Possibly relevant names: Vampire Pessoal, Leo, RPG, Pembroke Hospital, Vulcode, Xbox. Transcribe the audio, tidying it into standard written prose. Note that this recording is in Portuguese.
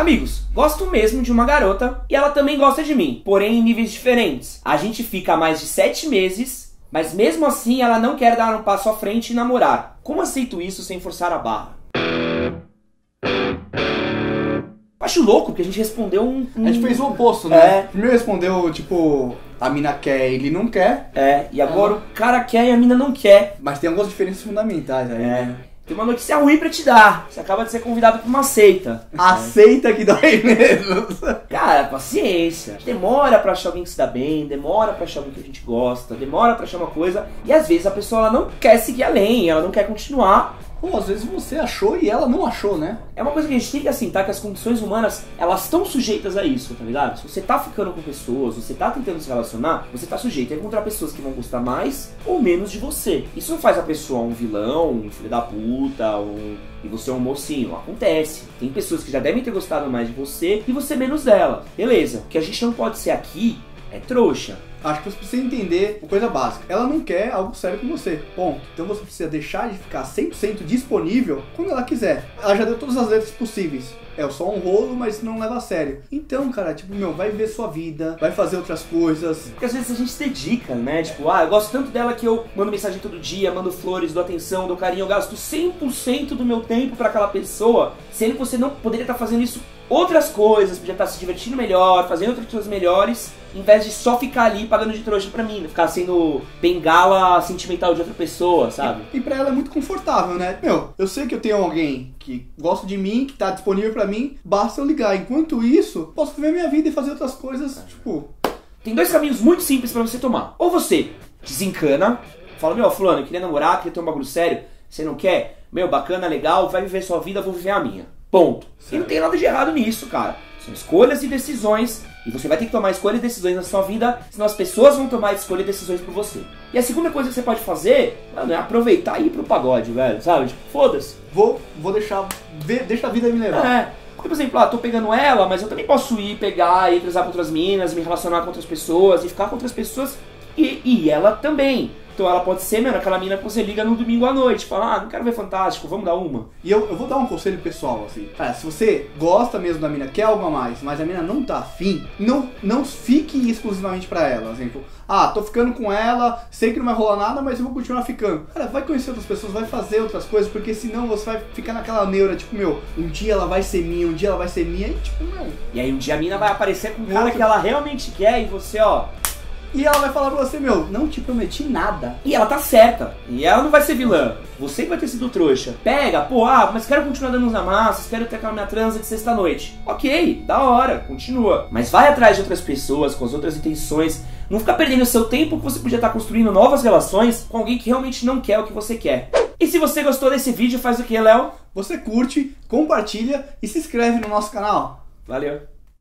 Amigos, gosto mesmo de uma garota e ela também gosta de mim, porém em níveis diferentes. A gente fica há mais de 7 meses, mas mesmo assim ela não quer dar um passo à frente e namorar. Como aceito isso sem forçar a barra? Acho louco, porque a gente respondeu um... A gente fez o oposto, né? É. Primeiro respondeu, tipo, a mina quer e ele não quer. É, e agora o cara quer e a mina não quer. Mas tem algumas diferenças fundamentais aí, né? Tem uma notícia ruim pra te dar. Você acaba de ser convidado pra uma seita. A seita que dói mesmo. Cara, paciência. Demora pra achar alguém que se dá bem, demora pra achar alguém que a gente gosta, demora pra achar uma coisa. E às vezes a pessoa ela não quer seguir além, ela não quer continuar. Pô, às vezes você achou e ela não achou, né? É uma coisa que a gente tem que assentar, que as condições humanas, elas estão sujeitas a isso, tá ligado? Se você tá ficando com pessoas, você tá tentando se relacionar, você tá sujeito a encontrar pessoas que vão gostar mais ou menos de você. Isso não faz a pessoa um vilão, um filho da puta, e você é um mocinho. Acontece. Tem pessoas que já devem ter gostado mais de você e você menos dela. Beleza. O que a gente não pode ser aqui é trouxa. Acho que você precisa entender uma coisa básica. Ela não quer algo sério com você. Ponto. Então você precisa deixar de ficar 100% disponível quando ela quiser. Ela já deu todas as letras possíveis. É só um rolo, mas não leva a sério. Então, cara, tipo, meu, vai ver sua vida, vai fazer outras coisas. Porque às vezes a gente se dedica, né? Tipo, eu gosto tanto dela que eu mando mensagem todo dia, mando flores, dou atenção, dou carinho. Eu gasto 100% do meu tempo pra aquela pessoa, sendo que você não poderia estar fazendo isso outras coisas, podia estar se divertindo melhor, fazendo outras coisas melhores, em vez de só ficar ali pagando de trouxa pra mim, ficar sendo bengala sentimental de outra pessoa, sabe? E pra ela é muito confortável, né? Meu, eu sei que eu tenho alguém que gosta de mim, que tá disponível pra mim, basta eu ligar. Enquanto isso, posso viver minha vida e fazer outras coisas, tipo... Tem 2 caminhos muito simples pra você tomar. Ou você desencana, fala, meu, fulano, eu queria namorar, queria ter um bagulho sério, você não quer? Meu, bacana, legal, vai viver sua vida, vou viver a minha. Ponto. Certo. E não tem nada de errado nisso, cara. São escolhas e decisões. E você vai ter que tomar escolhas e decisões na sua vida, senão as pessoas vão tomar escolhas e decisões por você. E a segunda coisa que você pode fazer, mano, é aproveitar e ir pro pagode, velho, sabe? Tipo, foda-se. Vou deixar... Deixa a vida me levar. É. Por exemplo, tô pegando ela, mas eu também posso ir pegar e transar com outras minas, me relacionar com outras pessoas, e ficar com outras pessoas, e ela também. Então ela pode ser, mano, aquela mina que você liga no domingo à noite, fala, não quero ver Fantástico, vamos dar uma. E eu vou dar um conselho pessoal, assim. Cara, se você gosta mesmo da mina, quer algo a mais, mas a mina não tá afim, não fique exclusivamente pra ela. Exemplo, tô ficando com ela, sei que não vai rolar nada, mas eu vou continuar ficando. Cara, vai conhecer outras pessoas, vai fazer outras coisas, porque senão você vai ficar naquela neura, tipo, meu, um dia ela vai ser minha, um dia ela vai ser minha, e tipo, meu... E aí um dia a mina vai aparecer com um cara que ela realmente quer, e você, E ela vai falar pra você, meu, não te prometi nada. E ela tá certa. E ela não vai ser vilã. Você que vai ter sido trouxa. Pega, mas quero continuar dando uns amassos, quero ter aquela minha transa de sexta-noite. Ok, da hora, continua. Mas vai atrás de outras pessoas, com as outras intenções. Não fica perdendo o seu tempo que você podia estar construindo novas relações com alguém que realmente não quer o que você quer. E se você gostou desse vídeo, faz o que, Léo? Você curte, compartilha e se inscreve no nosso canal. Valeu.